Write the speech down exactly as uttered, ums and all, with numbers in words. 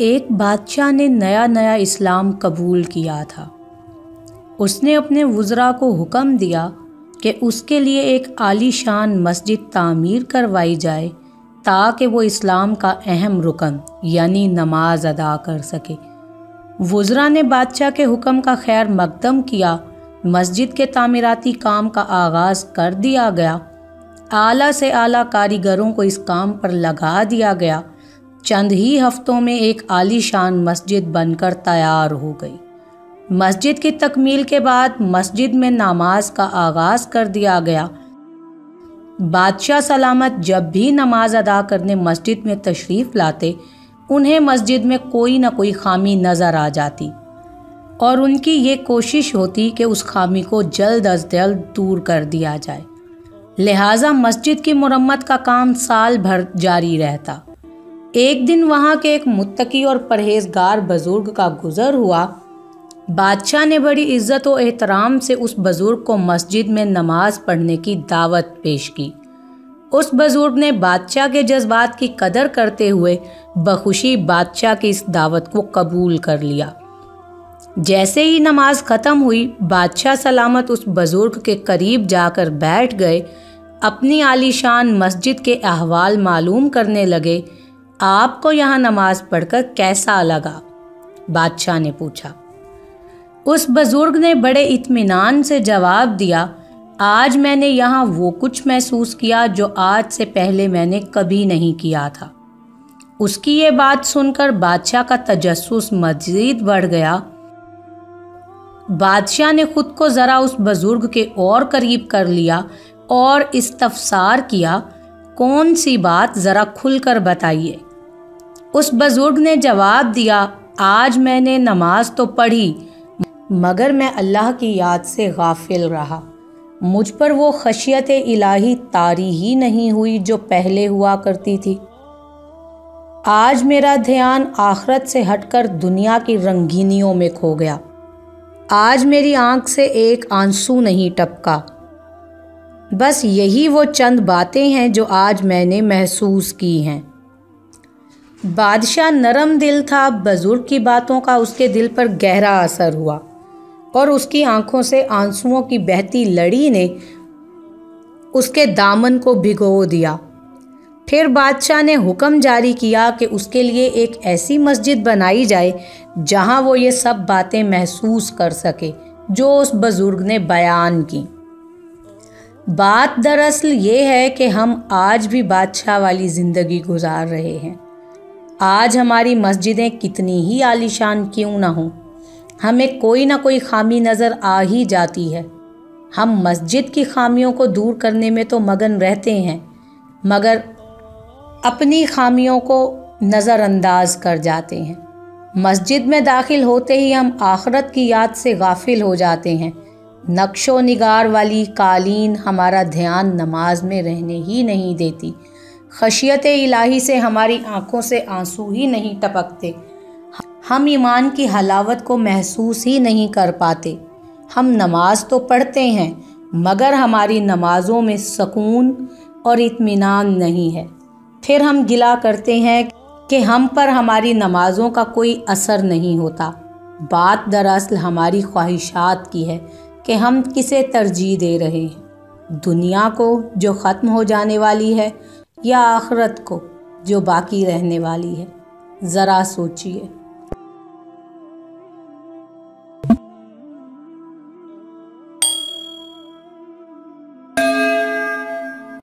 एक बादशाह ने नया नया इस्लाम कबूल किया था। उसने अपने वज़रा को हुक्म दिया कि उसके लिए एक आलीशान मस्जिद तामीर करवाई जाए ताकि वो इस्लाम का अहम रुकन यानी नमाज अदा कर सके। वज़रा ने बादशाह के हुक्म का खैर मकदम किया। मस्जिद के तामीराती काम का आगाज़ कर दिया गया। आला से आला कारीगरों को इस काम पर लगा दिया गया। चंद ही हफ्तों में एक आलीशान मस्जिद बनकर तैयार हो गई। मस्जिद की तकमील के बाद मस्जिद में नमाज का आगाज़ कर दिया गया। बादशाह सलामत जब भी नमाज अदा करने मस्जिद में तशरीफ़ लाते, उन्हें मस्जिद में कोई ना कोई खामी नज़र आ जाती और उनकी ये कोशिश होती कि उस खामी को जल्द अज जल्द दूर कर दिया जाए। लिहाजा मस्जिद की मुरम्मत का काम साल भर जारी रहता। एक दिन वहाँ के एक मुत्तकी और परहेजगार बुज़ुर्ग का गुज़र हुआ। बादशाह ने बड़ी इज़्ज़त और एहतराम से उस बुज़ुर्ग को मस्जिद में नमाज पढ़ने की दावत पेश की। उस बुज़ुर्ग ने बादशाह के जज्बात की कदर करते हुए बखुशी बादशाह की इस दावत को कबूल कर लिया। जैसे ही नमाज ख़त्म हुई, बादशाह सलामत उस बुज़ुर्ग के करीब जाकर बैठ गए, अपनी आलीशान मस्जिद के अहवाल मालूम करने लगे। आपको यहाँ नमाज पढ़कर कैसा लगा? बादशाह ने पूछा। उस बुज़ुर्ग ने बड़े इत्मीनान से जवाब दिया, आज मैंने यहाँ वो कुछ महसूस किया जो आज से पहले मैंने कभी नहीं किया था। उसकी ये बात सुनकर बादशाह का तजस्सुस मज़ीद बढ़ गया। बादशाह ने ख़ुद को ज़रा उस बुज़ुर्ग के और करीब कर लिया और इस्तफसार किया, कौन सी बात ज़रा खुल कर बताइए। उस बुज़ुर्ग ने जवाब दिया, आज मैंने नमाज तो पढ़ी मगर मैं अल्लाह की याद से गाफिल रहा। मुझ पर वो खशियत इलाही तारी ही नहीं हुई जो पहले हुआ करती थी। आज मेरा ध्यान आखरत से हटकर दुनिया की रंगीनियों में खो गया। आज मेरी आंख से एक आंसू नहीं टपका। बस यही वो चंद बातें हैं जो आज मैंने महसूस की हैं। बादशाह नरम दिल था। बुज़ुर्ग की बातों का उसके दिल पर गहरा असर हुआ और उसकी आंखों से आंसुओं की बहती लड़ी ने उसके दामन को भिगो दिया। फिर बादशाह ने हुक्म जारी किया कि उसके लिए एक ऐसी मस्जिद बनाई जाए जहां वो ये सब बातें महसूस कर सके जो उस बुज़ुर्ग ने बयान की। बात दरअसल ये है कि हम आज भी बादशाह वाली ज़िंदगी गुजार रहे हैं। आज हमारी मस्जिदें कितनी ही आलीशान क्यों ना हों, हमें कोई ना कोई खामी नज़र आ ही जाती है। हम मस्जिद की खामियों को दूर करने में तो मगन रहते हैं मगर अपनी खामियों को नज़रअंदाज कर जाते हैं। मस्जिद में दाखिल होते ही हम आखरत की याद से गाफिल हो जाते हैं। नक्शो निगार वाली कालीन हमारा ध्यान नमाज में रहने ही नहीं देती। खशियत इलाही से हमारी आंखों से आंसू ही नहीं टपकते। हम ईमान की हलावत को महसूस ही नहीं कर पाते। हम नमाज तो पढ़ते हैं मगर हमारी नमाज़ों में सकून और इत्मीनान नहीं है। फिर हम गिला करते हैं कि हम पर हमारी नमाज़ों का कोई असर नहीं होता। बात दरअसल हमारी ख्वाहिशात की है कि हम किसे तरजीह दे रहे हैं, दुनिया को जो ख़त्म हो जाने वाली है या आखरत को जो बाकी रहने वाली है। ज़रा सोचिए।